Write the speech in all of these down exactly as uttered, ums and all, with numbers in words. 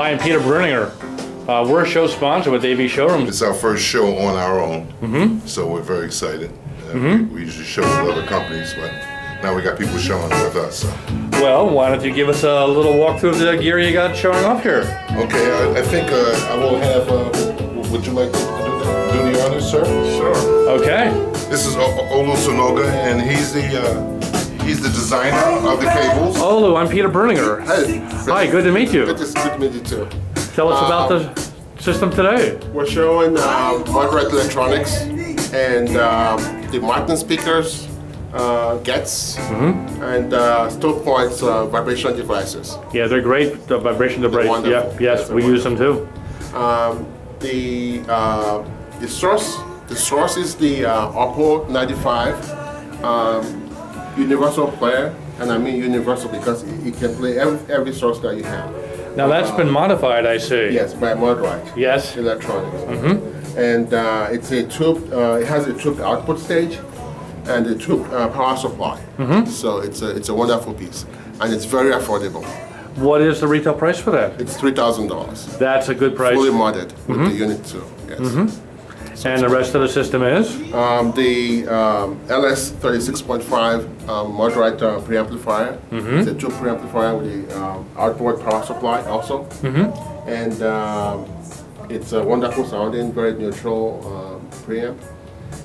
Hi, I'm Peter Bruninger. Uh, we're a show sponsor with A V Showrooms. It's our first show on our own, mm-hmm. so we're very excited. Uh, mm-hmm. we, we usually show with other companies, but now we got people showing with us. So. Well, why don't you give us a little walkthrough of the gear you got showing off here? Okay, I, I think uh, I will have, uh, would you like to do, do the honors, sir? Sure. Okay. This is Olo Sunoga, and he's the uh, He's the designer of the cables. Olo, I'm Peter Bruninger. Hey. Hi, good to meet you. Good to, good to meet you too. Tell us uh, about the system today. We're showing uh, Modwright electronics and uh, the Marten speakers, uh, Gets, mm-hmm. and uh, Stillpoints uh, vibrational devices. Yeah, they're great. The vibration devices. Yeah, yes, yes we use them too. Um, the uh, the source the source is the uh, Oppo ninety-five. Um, Universal player, and I mean universal because it can play every, every source that you have. Now that's uh, been modified, I see. Yes, by Modwright. Yes. Electronics. Mm-hmm. And uh, it's a tube. Uh, it has a tube output stage, and a tube uh, power supply. Mm-hmm. So it's a it's a wonderful piece, and it's very affordable. What is the retail price for that? It's three thousand dollars. That's a good price. Fully modded with mm-hmm. the unit too. Yes. Mm-hmm. And the rest of the system is? Um, the um, L S thirty-six point five um, Modwright uh, preamplifier. Mm-hmm. It's a tube preamplifier with the um, outboard power supply also. Mm-hmm. And um, it's a wonderful sounding, very neutral um, preamp.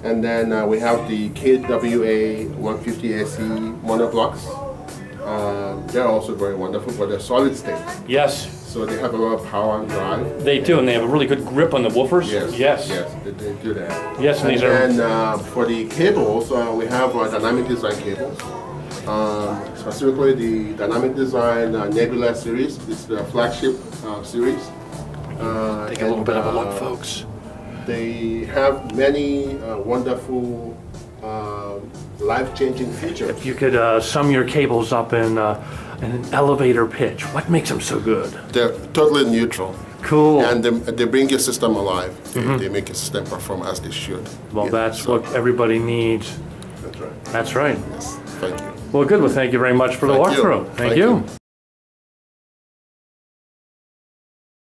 And then uh, we have the K W A one fifty A C monoblocks. Um, they're also very wonderful, but they're solid state. Yes. So they have a lot of power and drive. They do, and they have a really good grip on the woofers. Yes, yes, yes they, they do that. Yes, and, and these are. And uh, for the cables, uh, we have uh, Dynamic Design Cables. Um, specifically, the Dynamic Design uh, Nebula series. It's the flagship uh, series. Uh, Take a little and, bit of a look, uh, folks. They have many uh, wonderful, uh, life-changing features. If you could uh, sum your cables up in. Uh, an elevator pitch. What makes them so good? They're totally neutral. Cool. And they, they bring your system alive. Mm-hmm. they, they make your system perform as they should. Well, yeah, that's so. What everybody needs. That's right. That's right. Yes. Thank you. Well, good. Well, thank you very much for thank the walkthrough. Thank, thank you. you.